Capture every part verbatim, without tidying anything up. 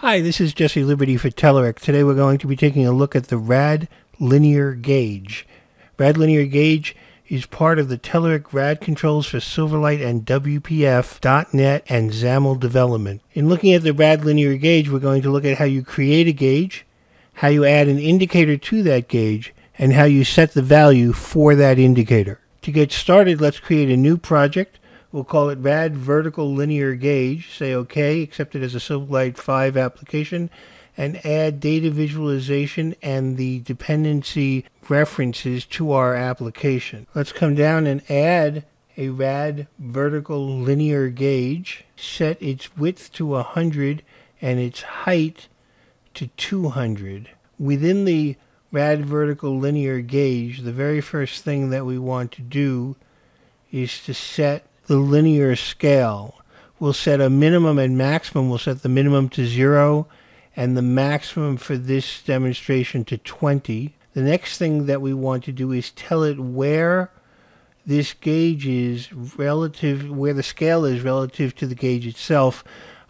Hi, this is Jesse Liberty for Telerik. Today we're going to be taking a look at the RAD Linear Gauge. RAD Linear Gauge is part of the Telerik RAD controls for Silverlight and W P F dot net and XAML development. In looking at the RAD Linear Gauge, we're going to look at how you create a gauge, how you add an indicator to that gauge, and how you set the value for that indicator. To get started, let's create a new project. We'll call it RAD Vertical Linear Gauge, say OK, accept it as a Silverlight five application, and add data visualization and the dependency references to our application. Let's come down and add a RAD Vertical Linear Gauge, set its width to one hundred and its height to two hundred. Within the RAD Vertical Linear Gauge, the very first thing that we want to do is to set the linear scale. We'll set a minimum and maximum. We'll set the minimum to zero and the maximum for this demonstration to twenty. The next thing that we want to do is tell it where this gauge is relative, where the scale is relative to the gauge itself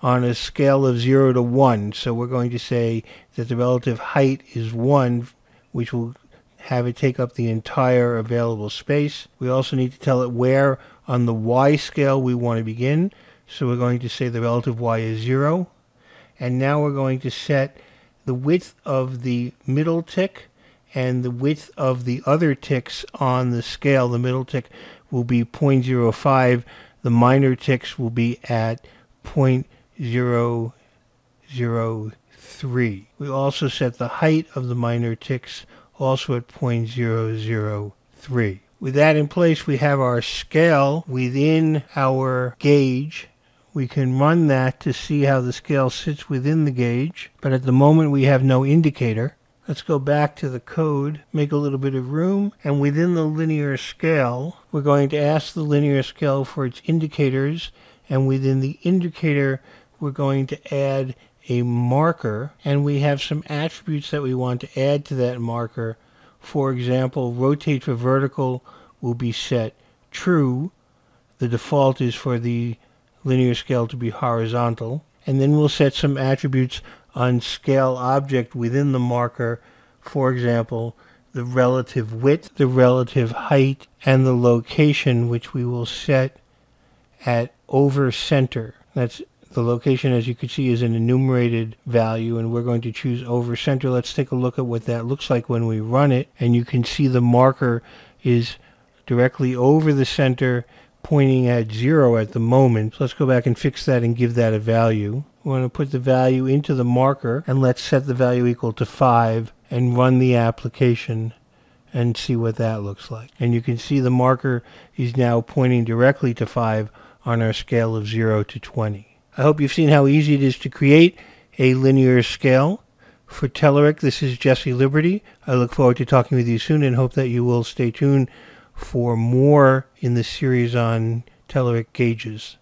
on a scale of zero to one. So we're going to say that the relative height is one, which will have it take up the entire available space. We also need to tell it where on the y scale we want to begin. So we're going to say the relative y is zero. And now we're going to set the width of the middle tick and the width of the other ticks on the scale. The middle tick will be zero point zero five. The minor ticks will be at zero point zero zero three. We also set the height of the minor ticks also at zero point zero zero three. With that in place, we have our scale within our gauge. We can run that to see how the scale sits within the gauge, but at the moment we have no indicator. Let's go back to the code, make a little bit of room, and within the linear scale, we're going to ask the linear scale for its indicators, and within the indicator, we're going to add a marker, and we have some attributes that we want to add to that marker. For example, rotate for vertical will be set true. The default is for the linear scale to be horizontal. And then we'll set some attributes on scale object within the marker. For example, the relative width, the relative height, and the location, which we will set at over center. That's the location, as you can see, is an enumerated value, and we're going to choose over center. Let's take a look at what that looks like when we run it, and you can see the marker is directly over the center, pointing at zero at the moment. So let's go back and fix that and give that a value. We want to put the value into the marker, and let's set the value equal to five and run the application and see what that looks like. And you can see the marker is now pointing directly to five on our scale of zero to twenty. I hope you've seen how easy it is to create a linear scale. For Telerik, this is Jesse Liberty. I look forward to talking with you soon and hope that you will stay tuned for more in this series on Telerik gauges.